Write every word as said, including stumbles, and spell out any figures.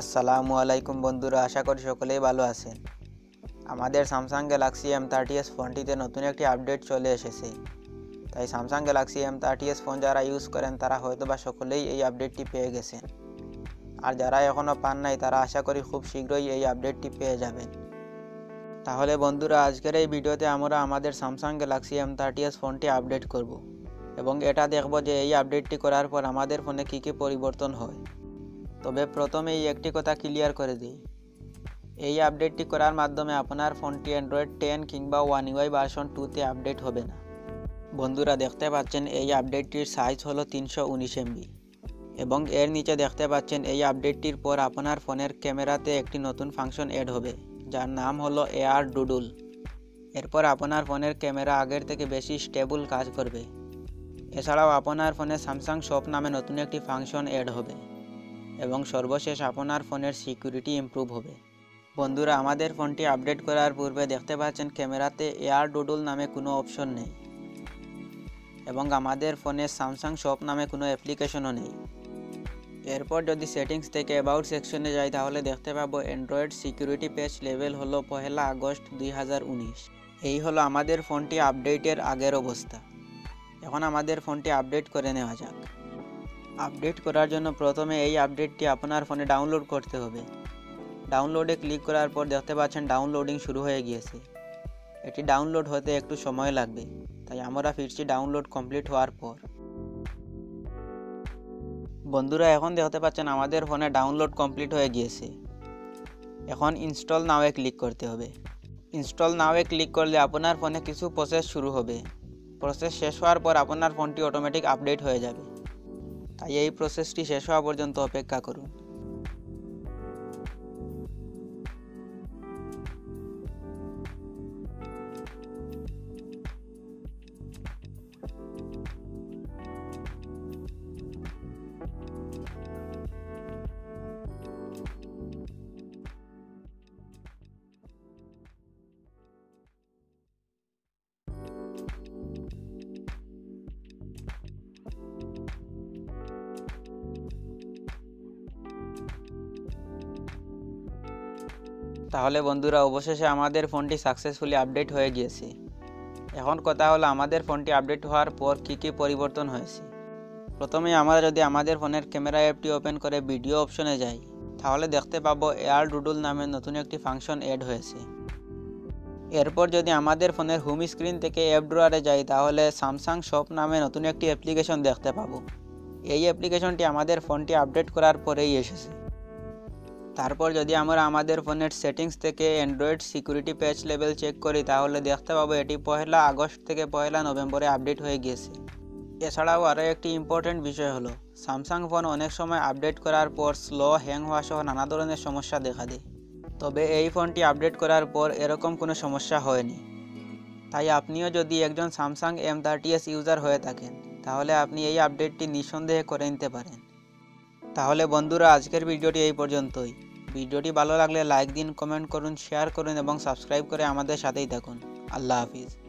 আসসালামুয়ালাইকুম বন্ধুরা, আশা করি সকলেই ভালো আছেন। আমাদের Samsung Galaxy M thirty S ফোনটিতে নতুন একটি আপডেট চলে এসেছে। তাই Samsung Galaxy M thirty S phone যারা ইউজ করেন তারা হয়তো বা সকলেই এই আপডেটটি পেয়ে গেছেন, আর যারা এখনও পান নাই তারা আশা করি খুব শীঘ্রই এই আপডেটটি পেয়ে যাবেন। তাহলে বন্ধুরা, আজকের এই ভিডিওতে আমরা আমাদের Samsung Galaxy M thirty S ফোনটি আপডেট করব এবং এটা দেখব যে এই আপডেটটি করার পর আমাদের ফোনে কী কী পরিবর্তন হয়। তবে প্রথমেই একটি কথা ক্লিয়ার করে দিই, এই আপডেটটি করার মাধ্যমে আপনার ফোনটি অ্যান্ড্রয়েড টেন কিংবা ওয়ান ইউআই ভার্সন টুতে আপডেট হবে না। বন্ধুরা দেখতে পাচ্ছেন এই আপডেটটির সাইজ হলো তিনশো উনিশ এমবি এবং এর নিচে দেখতে পাচ্ছেন এই আপডেটটির পর আপনার ফোনের ক্যামেরাতে একটি নতুন ফাংশন অ্যাড হবে যার নাম হলো এআর ডুডল। এরপর আপনার ফোনের ক্যামেরা আগের থেকে বেশি স্টেবল কাজ করবে। এছাড়াও আপনার ফোনে স্যামসাং শপ নামে নতুন একটি ফাংশন অ্যাড হবে এবং সর্বশেষ আপনার ফোনের সিকিউরিটি ইমপ্রুভ হবে। বন্ধুরা, আমাদের ফোনটি আপডেট করার পূর্বে দেখতে পাচ্ছেন ক্যামেরাতে এআর ডুডল নামে কোনো অপশন নেই এবং আমাদের ফোনে স্যামসাং শপ নামে কোনো অ্যাপ্লিকেশনও নেই। এরপর যদি সেটিংস থেকে অ্যাবাউট সেকশনে যাই তাহলে দেখতে পাবো অ্যান্ড্রয়েড সিকিউরিটি পেজ লেভেল হলো পহেলা আগস্ট দুই হাজার উনিশ। এই হলো আমাদের ফোনটি আপডেটের আগের অবস্থা। এখন আমাদের ফোনটি আপডেট করে নেওয়া যাক। আপডেট করার জন্য প্রথমে এই আপডেটটি আপনার ফোনে ডাউনলোড করতে হবে। ডাউনলোডে ক্লিক করার পর দেখতে পাচ্ছেন ডাউনলোডিং শুরু হয়ে গিয়েছে। এটি ডাউনলোড হতে একটু সময় লাগবে, তাই আমরা ফিরছি ডাউনলোড কমপ্লিট হওয়ার পর। বন্ধুরা, এখন দেখতে পাচ্ছেন আমাদের ফোনে ডাউনলোড কমপ্লিট হয়ে গিয়েছে। এখন ইনস্টল নাওয়ে ক্লিক করতে হবে। ইনস্টল নাওয়ে ক্লিক করলে আপনার ফোনে কিছু প্রসেস শুরু হবে। প্রসেস শেষ হওয়ার পর আপনার ফোনটি অটোমেটিক আপডেট হয়ে যাবে, তাই এই প্রসেসটি শেষ হওয়া পর্যন্ত অপেক্ষা করুন। তাহলে বন্ধুরা, অবশেষে আমাদের ফোনটি সাকসেসফুলি আপডেট হয়ে গিয়েছে। এখন কথা হলো আমাদের ফোনটি আপডেট হওয়ার পর কী কী পরিবর্তন হয়েছে। প্রথমে আমরা যদি আমাদের ফোনের ক্যামেরা অ্যাপটি ওপেন করে ভিডিও অপশনে যাই তাহলে দেখতে পাবো এআর ডুডল নামে নতুন একটি ফাংশন অ্যাড হয়েছে। এরপর যদি আমাদের ফোনের হোম স্ক্রিন থেকে অ্যাপ ড্রয়ারে যাই তাহলে স্যামসাং শপ নামে নতুন একটি অ্যাপ্লিকেশন দেখতে পাবো। এই অ্যাপ্লিকেশনটি আমাদের ফোনটি আপডেট করার পরেই এসেছে। তারপর যদি আমরা আমাদের ফোনের সেটিংস থেকে Android security patch level check করি তাহলে দেখতে পাবো এটি পহেলা আগস্ট থেকে পহেলা নভেম্বরে আপডেট হয়ে গিয়েছে। এছাড়াও আরও একটি ইম্পর্টেন্ট বিষয় হলো স্যামসাং ফোন অনেক সময় আপডেট করার পর স্লো, হ্যাং হওয়া সহ নানা ধরনের সমস্যা দেখা দেয়। তবে এই ফোনটি আপডেট করার পর এরকম কোনো সমস্যা হয়নি। তাই আপনিও যদি একজন Samsung M thirty S user হয়ে থাকেন তাহলে আপনি এই আপডেটটি নিঃসন্দেহে করে নিতে পারেন। তাহলে বন্ধুরা, আজকের ভিডিওটি এই পর্যন্তই। ভিডিওটি ভালো লাগলে লাইক দিন, কমেন্ট করুন, শেয়ার করুন এবং সাবস্ক্রাইব করে আমাদের সাথেই থাকুন। আল্লাহ হাফিজ।